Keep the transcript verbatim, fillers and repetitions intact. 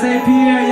Saint Pierre.